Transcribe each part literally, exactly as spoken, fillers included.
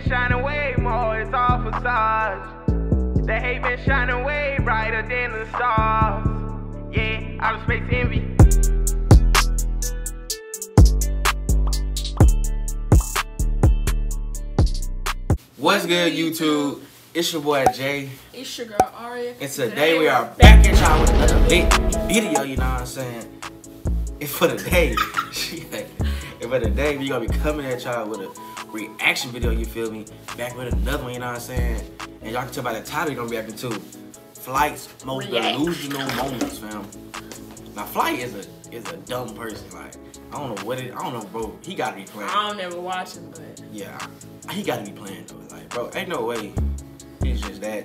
been shining way more, it's all facade. The hate been shining way brighter than the stars. Yeah, I respect envy. What's good, YouTube? It's your boy Jay. It's your girl Aria. And today we are back at y'all with another lit video, you know what I'm saying? And for the day, and for the day, we gonna be coming at y'all with a reaction video, you feel me? Back with another one, you know what I'm saying? And y'all can tell by the title you're gonna be acting to. Flight's most React. delusional moments, fam. Now, Flight is a is a dumb person, like. I don't know what it. I don't know, bro. He gotta be playing. I don't never watch him, but yeah, he gotta be playing though. Like, bro, ain't no way. He's just that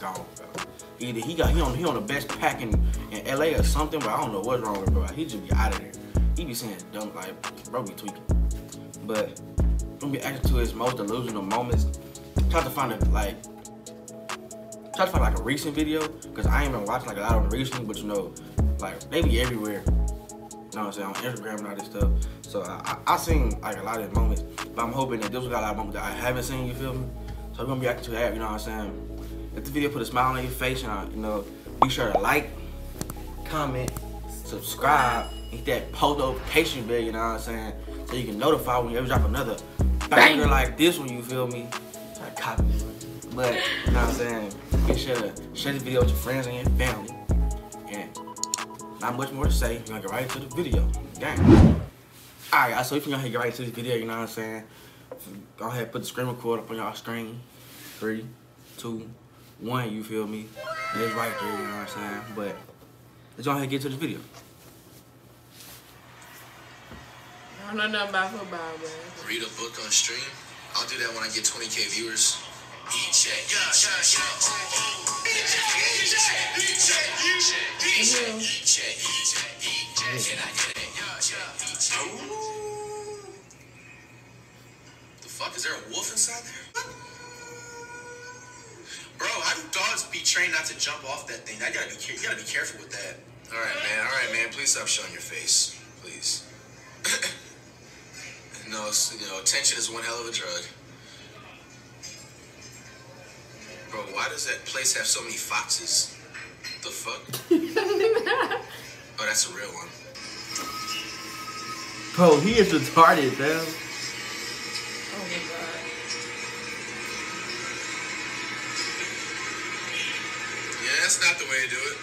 gone, bro. Either he got he on he on the best pack in, in L A or something, but I don't know what's wrong with him, bro. He just be out of there. He be saying dumb, like, bro, be tweaking. But we be acting to his most delusional moments. Try to find a like. Try to find like a recent video, cause I ain't been watching like a lot of them recently, but you know, like they be everywhere. You know what I'm saying, on Instagram and all this stuff. So I, I, I seen like a lot of these moments, but I'm hoping that this was got a lot of moments that I haven't seen, you feel me? So we're gonna be acting to that, you know what I'm saying? If the video put a smile on your face, and I, you know, be sure to like, comment, subscribe, hit that post notification bell, you know what I'm saying? So you can notify when you ever drop another banger like this one, you feel me? Try to copy this one. But you know what I'm saying? Be sure to share this video with your friends and your family. Not much more to say, we're gonna get right into the video. Dang. Alright, so if you're gonna get right into this video, you know what I'm saying? Go ahead, put the screen record up on y'all screen. Three, two, one, you feel me? And it's right there, you know what I'm saying? But let's go ahead and get to this video. I don't know nothing about football, but read a book on stream. I'll do that when I get twenty K viewers. E J, the fuck, is there a wolf inside there? Bro, how do dogs be trained not to jump off that thing? I gotta be, you gotta be careful with that. All right, man. All right, man. Please stop showing your face, please. No, you know, attention is one hell of a drug. Bro, why does that place have so many foxes? The fuck? Oh, that's a real one. Bro, he is retarded, man. Oh my god. Yeah, that's not the way to do it.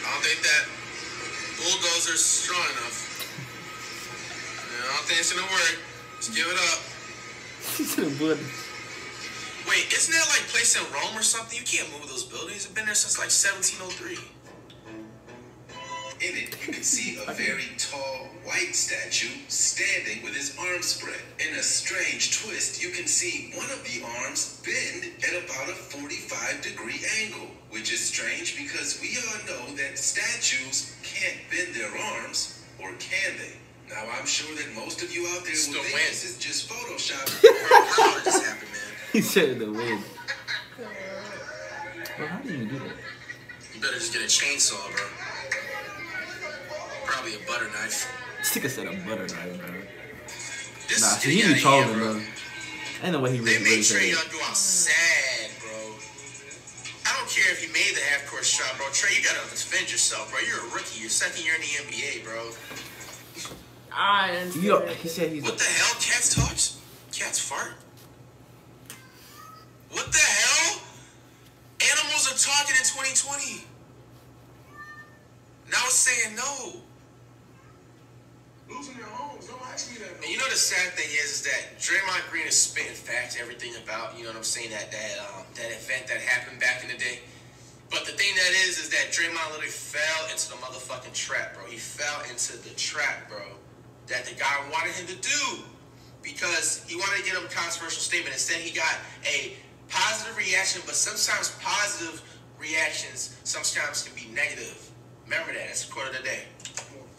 I don't think that bulldozer's strong enough. Yeah, I don't think it's gonna work. Just give it up. He's in a building. Wait, isn't that like place in Rome or something? You can't move those buildings. It's been there since like seventeen oh three. In it, you can see a very tall white statue standing with his arms spread. In a strange twist, you can see one of the arms bend at about a forty-five degree angle, which is strange because we all know that statues can't bend their arms, or can they? Now, I'm sure that most of you out there will think this is just Photoshop. How did this happen, man? He said the wind. Bro, how do you do that? You better just get a chainsaw, bro. Probably a butter knife. This nigga said a butter knife, bro. This nah, see, he be trolling, bro. Ain't no way he really did. They made sure y'all do all sad, bro. I don't care if you made the half-court shot, bro. Trey, you gotta defend yourself, bro. You're a rookie. You're second year in the N B A, bro. I understand. Yo, he said he's what the hell? Cats talks? Cats fart? What the hell? Animals are talking in twenty twenty. Now it's saying no. Losing their homes. Don't ask me that. And you know the sad thing is, is that Draymond Green is spitting facts, everything about, you know what I'm saying, that that um, that event that happened back in the day. But the thing that is, is that Draymond literally fell into the motherfucking trap, bro. He fell into the trap, bro, that the guy wanted him to do because he wanted to get him a controversial statement. Instead, he got a positive reaction, but sometimes positive reactions sometimes can be negative. Remember that. It's a quarter of the day.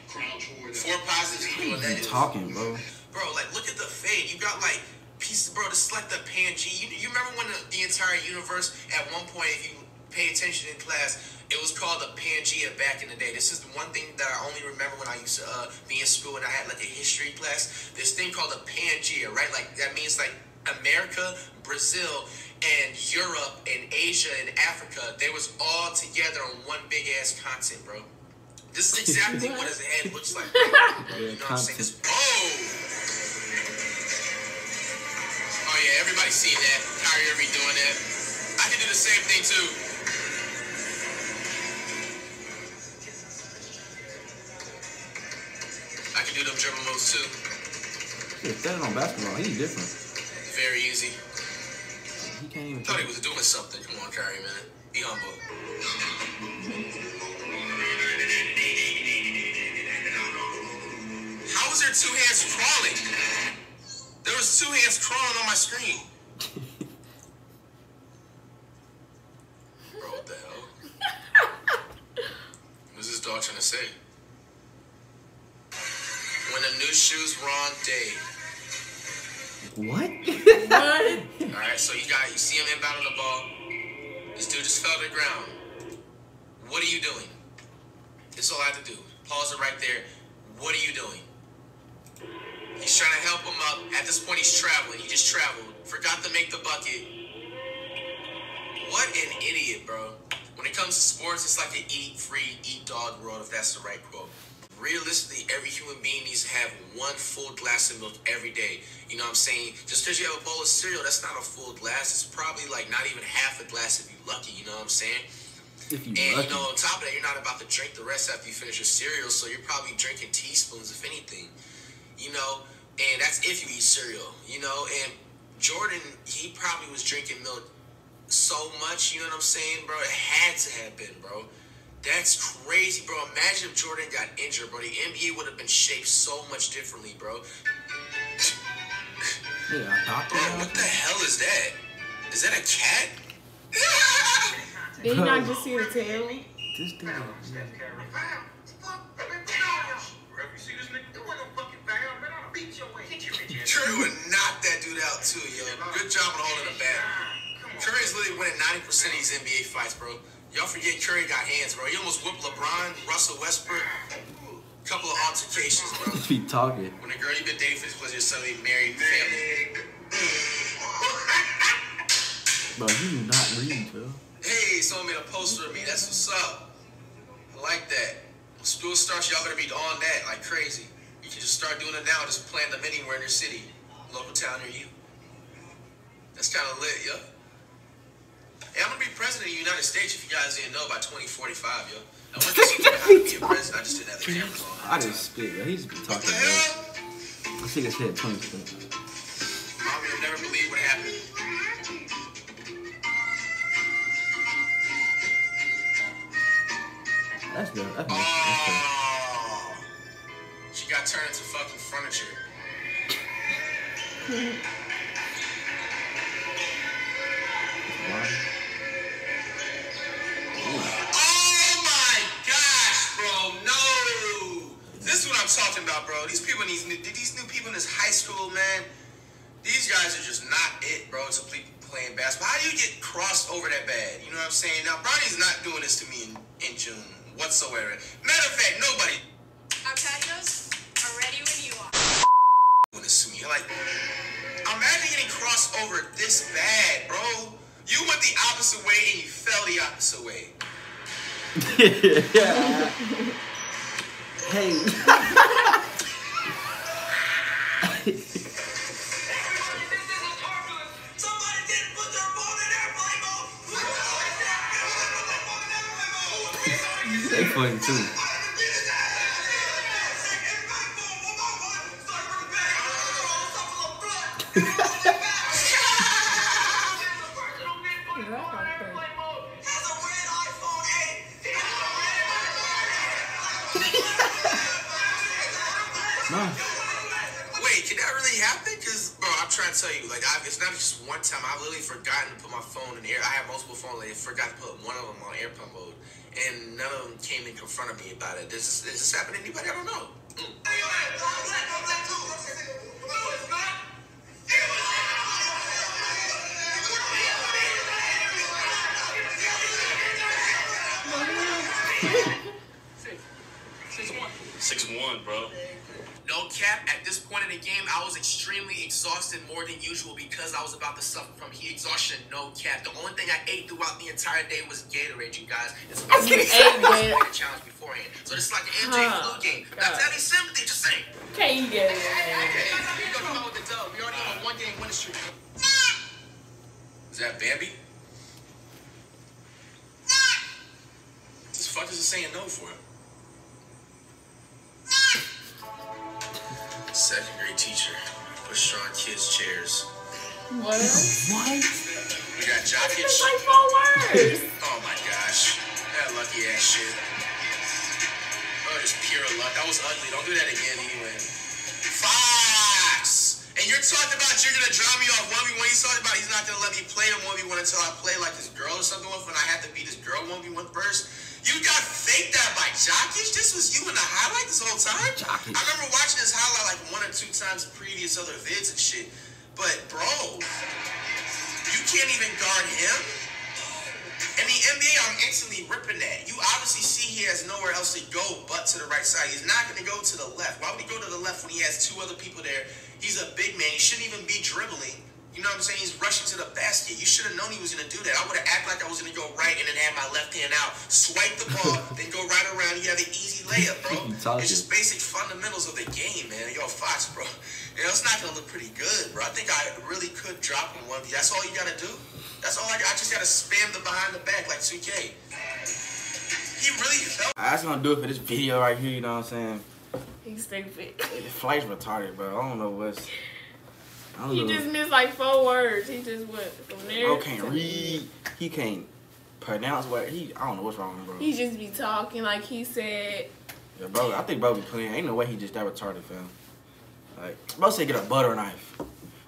Four positives equal a negative. Talking, bro. Bro, like, look at the fade. You got like pieces, bro. This is like the Pangaea. You, you remember when the, the entire universe, at one point, if you pay attention in class, it was called the Pangaea back in the day. This is the one thing that I only remember when I used to uh, be in school and I had like a history class. This thing called the Pangaea, right? Like that means like America, Brazil, and Europe, and Asia, and Africa, they was all together on one big-ass continent, bro. This is exactly what his head looks like. Bro. You know what I'm saying? It's, oh! Oh, yeah, everybody seen that. Kyrie Irving doing that. I can do the same thing, too. I can do them German moves, too. Shit, that on basketball, he's different. Very easy. He can't even. I thought he was doing something. Come on, Curry, man. Be humble. How was there two hands crawling? There was two hands crawling on my screen. Bro, what the hell? What's this dog trying to say? When a new shoe's wrong day. What? What? Alright, so you got, you see him inbounding the ball. This dude just fell to the ground. What are you doing? This is all I have to do. Pause it right there. What are you doing? He's trying to help him up. At this point, he's traveling. He just traveled. Forgot to make the bucket. What an idiot, bro. When it comes to sports, it's like an eat free, eat dog world, if that's the right quote. Realistically, every human being needs to have one full glass of milk every day. You know what I'm saying? Just because you have a bowl of cereal, that's not a full glass. It's probably like not even half a glass if you're lucky. You know what I'm saying? If you and lucky. You know, on top of that, you're not about to drink the rest after you finish your cereal, so you're probably drinking teaspoons, if anything. You know, and that's if you eat cereal. You know, and Jordan, he probably was drinking milk so much. You know what I'm saying, bro? It had to have been, bro. That's crazy, bro. Imagine if Jordan got injured, bro. The N B A would have been shaped so much differently, bro. Yeah, I bro, what the hell is that? Is that a cat? Did you not just see the tail? This dude. Wow. Curry would knock that dude out, too, yo. Good job on holding him back. Curry's literally winning ninety percent of these N B A fights, bro. Y'all forget Curry got hands, bro. He almost whipped LeBron, Russell Westbrook. Couple of altercations, bro. Just be talking. When a girl you've been dating for was your suddenly married family. Bro, you do not read, bro. Hey, someone made a poster of me. That's what's up. I like that. When school starts, y'all better be on that like crazy. You can just start doing it now. Just plant them anywhere in your city, local town near you. That's kind of lit, yo. Yeah? Hey, I'm gonna be president of the United States if you guys didn't know by twenty forty-five, yo. I want to see how to be a president. I just didn't have the cameras on. I just spit, yo. He's been talking about it. I think I said twenty percent. Mommy, you'll never believe what happened. That's good. That's good. That's good. Oh, she got turned into fucking furniture. Why? Talking about, bro. These people, these new, these new people in this high school, man. These guys are just not it, bro. It's a playing basketball. How do you get crossed over that bad? You know what I'm saying? Now, Bronny's not doing this to me in, in June whatsoever. Matter of fact, nobody. Our patios are ready when you are. Doing this to me, like, imagine getting crossed over this bad, bro. You went the opposite way and you fell the opposite way. Yeah. Hey. Somebody didn't put their phone in airplane mode. They funny too. Wait, can that really happen? Because, bro, I'm trying to tell you, like, I've, it's not just one time. I've literally forgotten to put my phone in air. I have multiple phones. Like, I forgot to put one of them on airplane mode, and none of them came and confronted me about it. Does this, this happen to anybody? I don't know. Mm. Six one, bro. Don't cap, at this point in the game, I was extremely exhausted more than usual because I was about to suffer from heat exhaustion, no cap. The only thing I ate throughout the entire day was Gatorade, you guys. It's about to be a challenge beforehand. So this is like an M J huh. flu game. Not that any sympathy, just saying. Okay, you get it. We're going to come out with the dub. We already on a one-game winning streak. Is that Bambi? What the fuck is it saying no for him? Second grade teacher pushed on kids' chairs. What? What? We got Jockeys. Like four words. Oh my gosh, that lucky ass shit. Oh, just pure luck. That was ugly. Don't do that again, anyway. Fox. And you're talking about you're gonna drop me off one v one. He's talking about he's not gonna let me play a one v one until I play like this girl or something. When I have to beat this girl one v one first. You got faked out by Jockeys? This was you in the highlight this whole time? Jockeys. I remember watching this highlight like one or two times previous other vids and shit. But, bro, you can't even guard him? In the N B A, I'm instantly ripping that. You obviously see he has nowhere else to go but to the right side. He's not going to go to the left. Why would he go to the left when he has two other people there? He's a big man. He shouldn't even be dribbling. You know what I'm saying? He's rushing to the basket. You should have known he was going to do that. I would have acted like I was going to go right and then have my left hand out, swipe the ball, then go right around. You have an easy layup, bro. It's just basic fundamentals of the game, man. Yo, Fox, bro. You know, it's not going to look pretty good, bro. I think I really could drop him one. That's all you got to do. That's all I got. I just got to spam the behind the back like two K. He really felt. That's going to do it for this video right here, you know what I'm saying? He's stupid. Flight's retarded, bro. I don't know what's... He just missed like four words. He just went from there. Bro can't read. He can't pronounce what he. I don't know what's wrong with him, bro. He just be talking like he said. Yeah, bro. I think bro be playing. Ain't no way he just that retarded, fam. Like bro said, get a butter knife.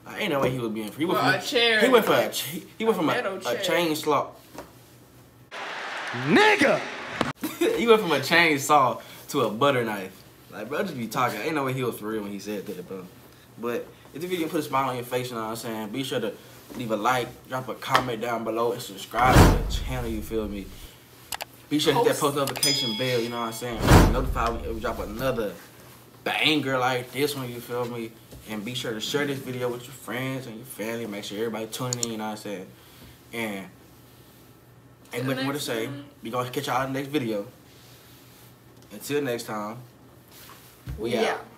Like, ain't no way he was being free. He went well, from a chair. He went for a. He went from a, a, a chain slop. Nigga. He went from a chainsaw to a butter knife. Like bro, just be talking. Ain't no way he was for real when he said that, bro. But if the video put a smile on your face, you know what I'm saying? Be sure to leave a like, drop a comment down below, and subscribe to the channel, you feel me? Be sure to hit that post notification bell, you know what I'm saying? Notify me if we drop another banger like this one, you feel me? And be sure to share this video with your friends and your family. Make sure everybody tuning in, you know what I'm saying? And ain't much more to say. We're going to catch y'all in the next video. Until next time, we out.